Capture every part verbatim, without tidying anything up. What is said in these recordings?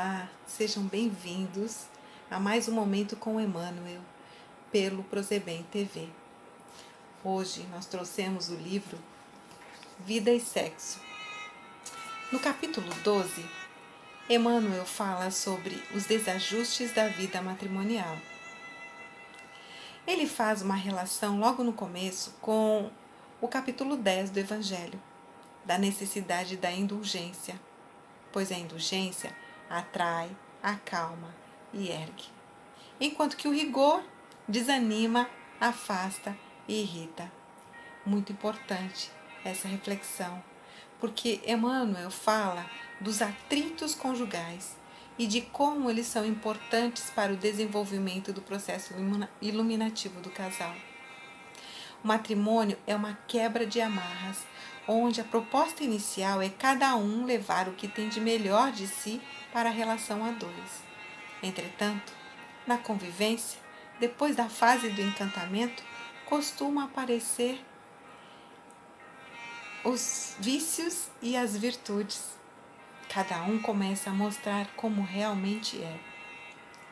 Olá, sejam bem-vindos a mais um momento com o Emmanuel pelo PROSEBEM T V. Hoje nós trouxemos o livro Vida e Sexo. No capítulo doze, Emmanuel fala sobre os desajustes da vida matrimonial. Ele faz uma relação logo no começo com o capítulo dez do Evangelho, da necessidade da indulgência, pois a indulgência atrai, acalma e ergue, enquanto que o rigor desanima, afasta e irrita. Muito importante essa reflexão, porque Emmanuel fala dos atritos conjugais e de como eles são importantes para o desenvolvimento do processo iluminativo do casal. O matrimônio é uma quebra de amarras, onde a proposta inicial é cada um levar o que tem de melhor de si para a relação a dois. Entretanto, na convivência, depois da fase do encantamento, costuma aparecer os vícios e as virtudes. Cada um começa a mostrar como realmente é.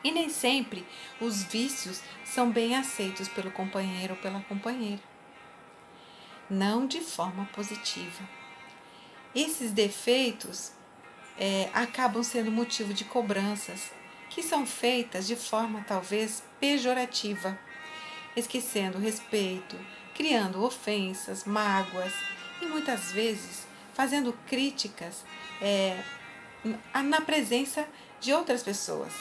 E nem sempre os vícios são bem aceitos pelo companheiro ou pela companheira. Não de forma positiva. Esses defeitos é, acabam sendo motivo de cobranças, que são feitas de forma talvez pejorativa, esquecendo o respeito, criando ofensas, mágoas e muitas vezes fazendo críticas é, na presença de outras pessoas,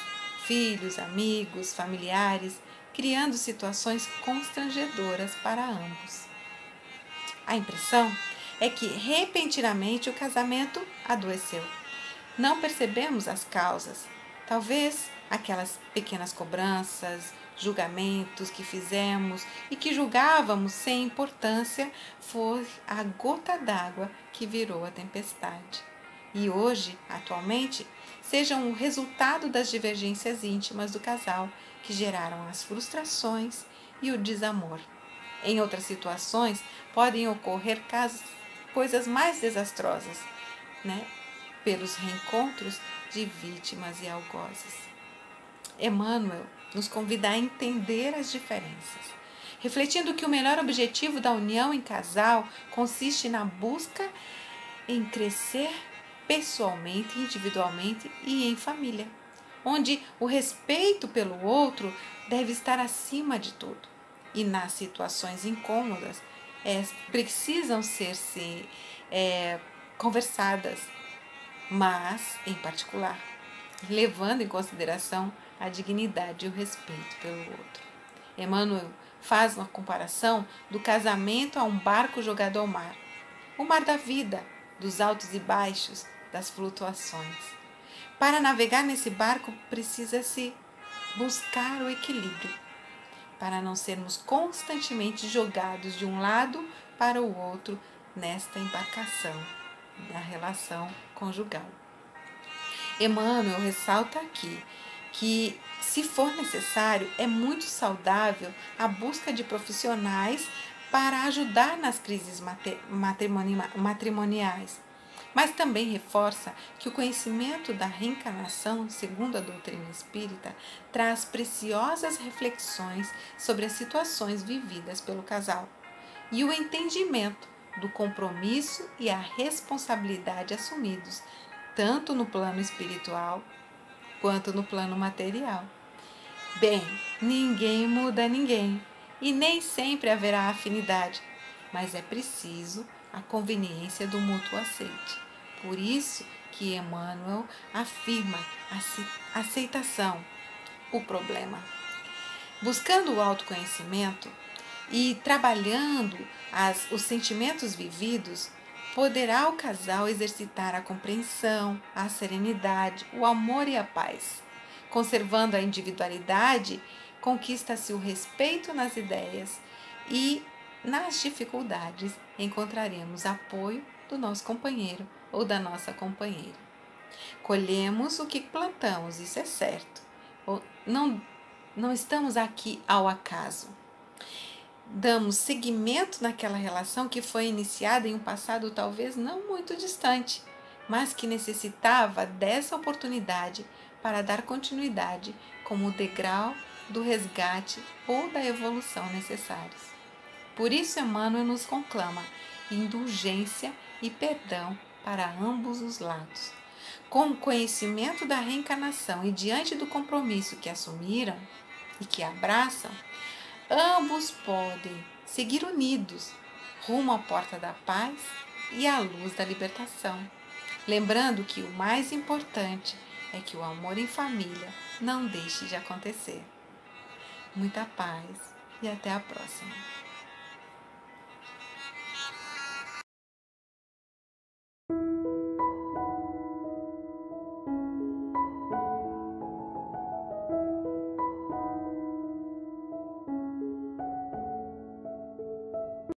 filhos, amigos, familiares, criando situações constrangedoras para ambos. A impressão é que repentinamente o casamento adoeceu. Não percebemos as causas. Talvez aquelas pequenas cobranças, julgamentos que fizemos e que julgávamos sem importância foi a gota d'água que virou a tempestade. E hoje, atualmente, sejam o resultado das divergências íntimas do casal que geraram as frustrações e o desamor. Em outras situações, podem ocorrer casos, coisas mais desastrosas, né? Pelos reencontros de vítimas e algozes. Emmanuel nos convida a entender as diferenças, refletindo que o melhor objetivo da união em casal consiste na busca em crescer pessoalmente, individualmente e em família, onde o respeito pelo outro deve estar acima de tudo. E nas situações incômodas, é, precisam ser sim, é, conversadas, mas em particular, levando em consideração a dignidade e o respeito pelo outro. Emmanuel faz uma comparação do casamento a um barco jogado ao mar, o mar da vida, dos altos e baixos, das flutuações. Para navegar nesse barco, precisa-se buscar o equilíbrio, para não sermos constantemente jogados de um lado para o outro nesta embarcação, na relação conjugal. Emmanuel ressalta aqui que, se for necessário, é muito saudável a busca de profissionais para ajudar nas crises matrimoniais, mas também reforça que o conhecimento da reencarnação, segundo a doutrina espírita, traz preciosas reflexões sobre as situações vividas pelo casal e o entendimento do compromisso e a responsabilidade assumidos, tanto no plano espiritual quanto no plano material. Bem, ninguém muda ninguém e nem sempre haverá afinidade, mas é preciso a conveniência do mútuo aceite. Por isso que Emmanuel afirma a aceitação, o problema. Buscando o autoconhecimento e trabalhando as, os sentimentos vividos, poderá o casal exercitar a compreensão, a serenidade, o amor e a paz. Conservando a individualidade, conquista-se o respeito nas ideias e nas dificuldades encontraremos apoio do nosso companheiro ou da nossa companheira. Colhemos o que plantamos, isso é certo. Não, não estamos aqui ao acaso. Damos seguimento naquela relação que foi iniciada em um passado talvez não muito distante, mas que necessitava dessa oportunidade para dar continuidade como o degrau do resgate ou da evolução necessários. Por isso, Emmanuel nos conclama indulgência e perdão para ambos os lados. Com o conhecimento da reencarnação e diante do compromisso que assumiram e que abraçam, ambos podem seguir unidos rumo à porta da paz e à luz da libertação. Lembrando que o mais importante é que o amor em família não deixe de acontecer. Muita paz e até a próxima!